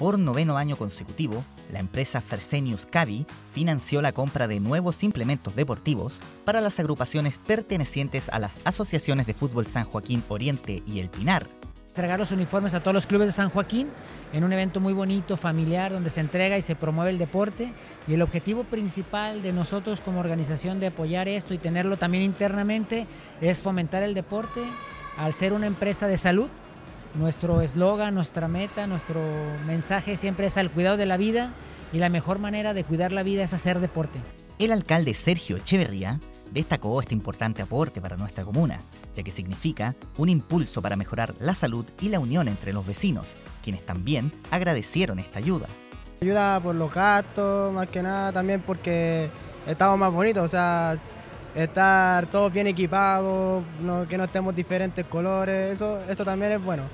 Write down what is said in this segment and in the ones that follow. Por noveno año consecutivo, la empresa Fresenius Kabi financió la compra de nuevos implementos deportivos para las agrupaciones pertenecientes a las Asociaciones de Fútbol San Joaquín Oriente y El Pinar. Entregar los uniformes a todos los clubes de San Joaquín en un evento muy bonito, familiar, donde se entrega y se promueve el deporte. Y el objetivo principal de nosotros como organización de apoyar esto y tenerlo también internamente es fomentar el deporte al ser una empresa de salud. Nuestro eslogan, nuestra meta, nuestro mensaje siempre es al cuidado de la vida, y la mejor manera de cuidar la vida es hacer deporte. El alcalde Sergio Echeverría destacó este importante aporte para nuestra comuna, ya que significa un impulso para mejorar la salud y la unión entre los vecinos, quienes también agradecieron esta ayuda. Ayuda por los gastos, más que nada, también porque estamos más bonitos, o sea, estar todos bien equipados, que no estemos diferentes colores, eso también es bueno.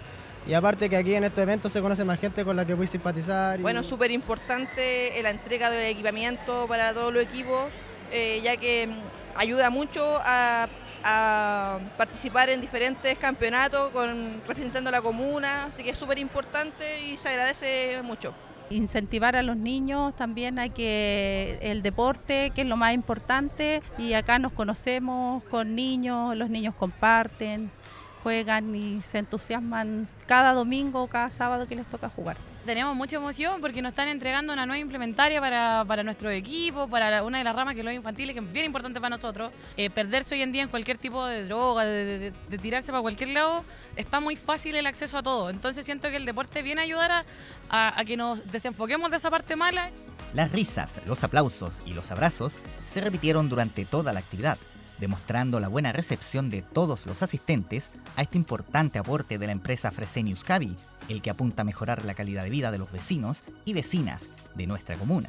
Y aparte que aquí en estos eventos se conoce más gente con la que voy a simpatizar. Bueno, súper importante la entrega de equipamiento para todos los equipos, ya que ayuda mucho a participar en diferentes campeonatos representando a la comuna, así que es súper importante y se agradece mucho. Incentivar a los niños también a que el deporte, que es lo más importante, y acá nos conocemos con niños, los niños comparten, juegan y se entusiasman cada domingo, cada sábado que les toca jugar. Tenemos mucha emoción porque nos están entregando una nueva implementaria para nuestro equipo, para una de las ramas que es lo infantil, que es bien importante para nosotros. Perderse hoy en día en cualquier tipo de droga, de tirarse para cualquier lado, está muy fácil el acceso a todo. Entonces siento que el deporte viene a ayudar a que nos desenfoquemos de esa parte mala. Las risas, los aplausos y los abrazos se repitieron durante toda la actividad, demostrando la buena recepción de todos los asistentes a este importante aporte de la empresa Fresenius Kabi, el que apunta a mejorar la calidad de vida de los vecinos y vecinas de nuestra comuna.